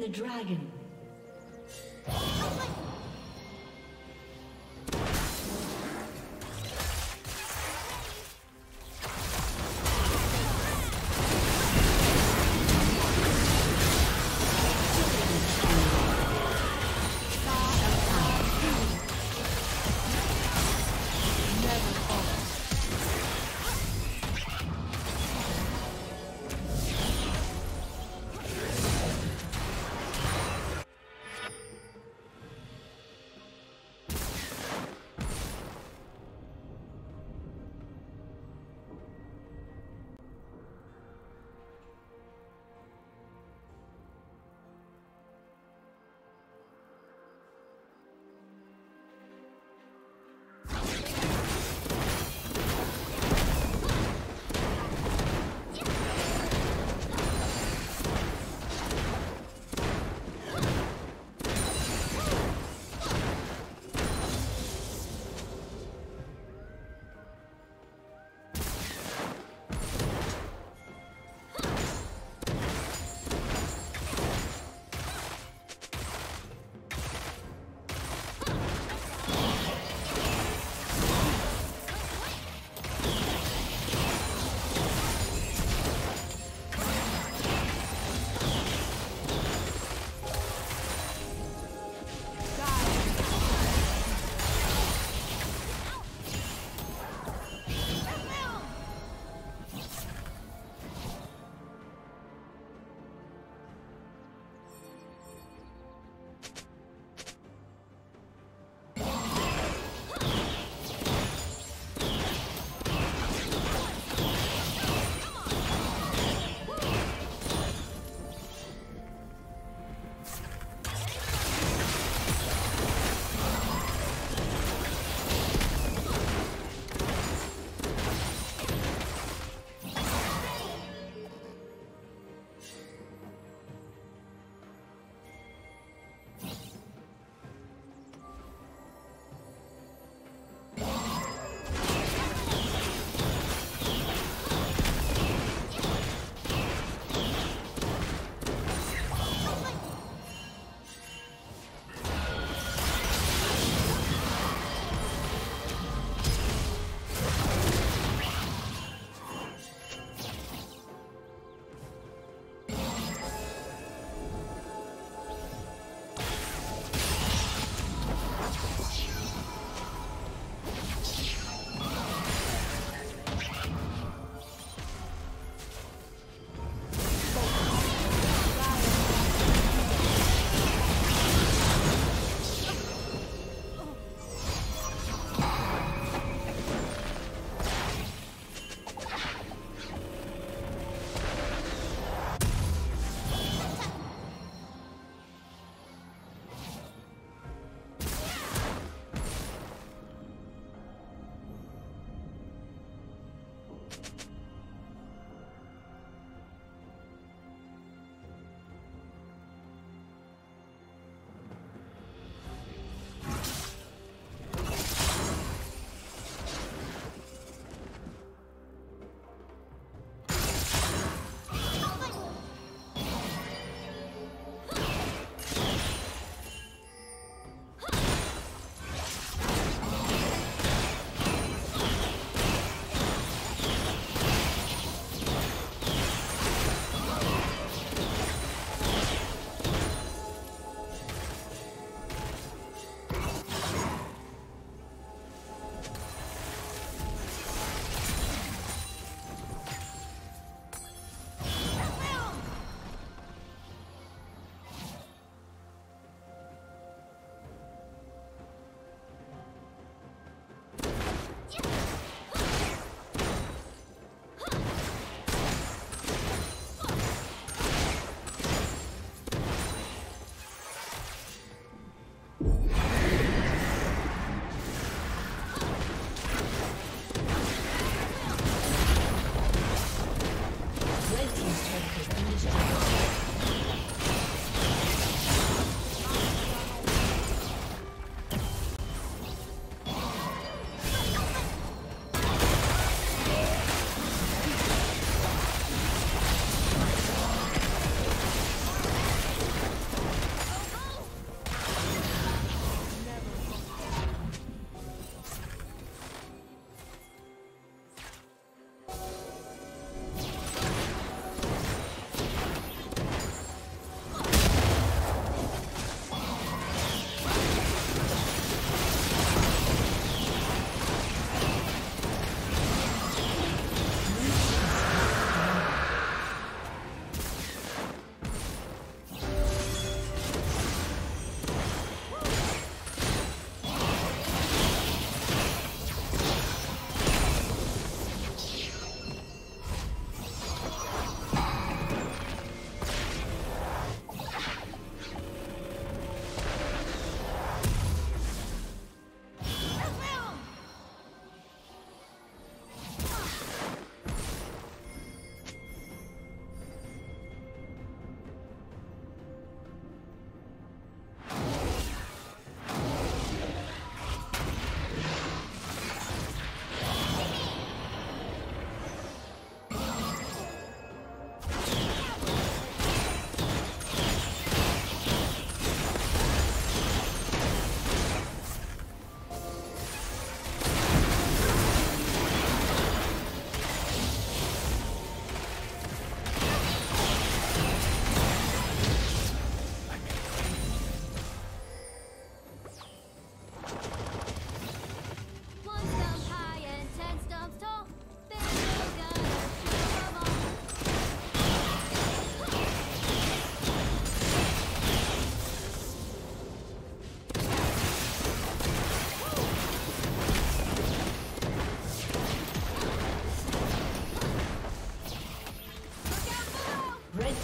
the dragon.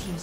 team's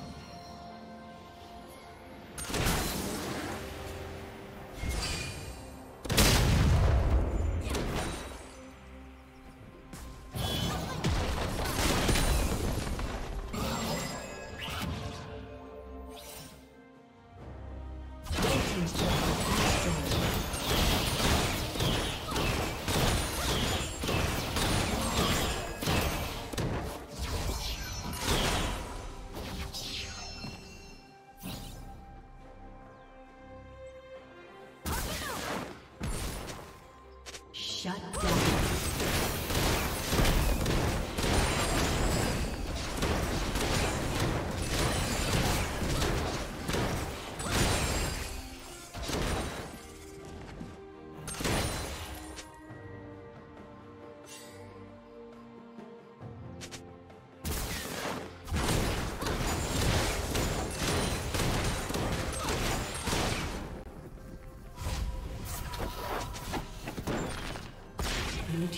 Shut down. Blue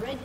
Red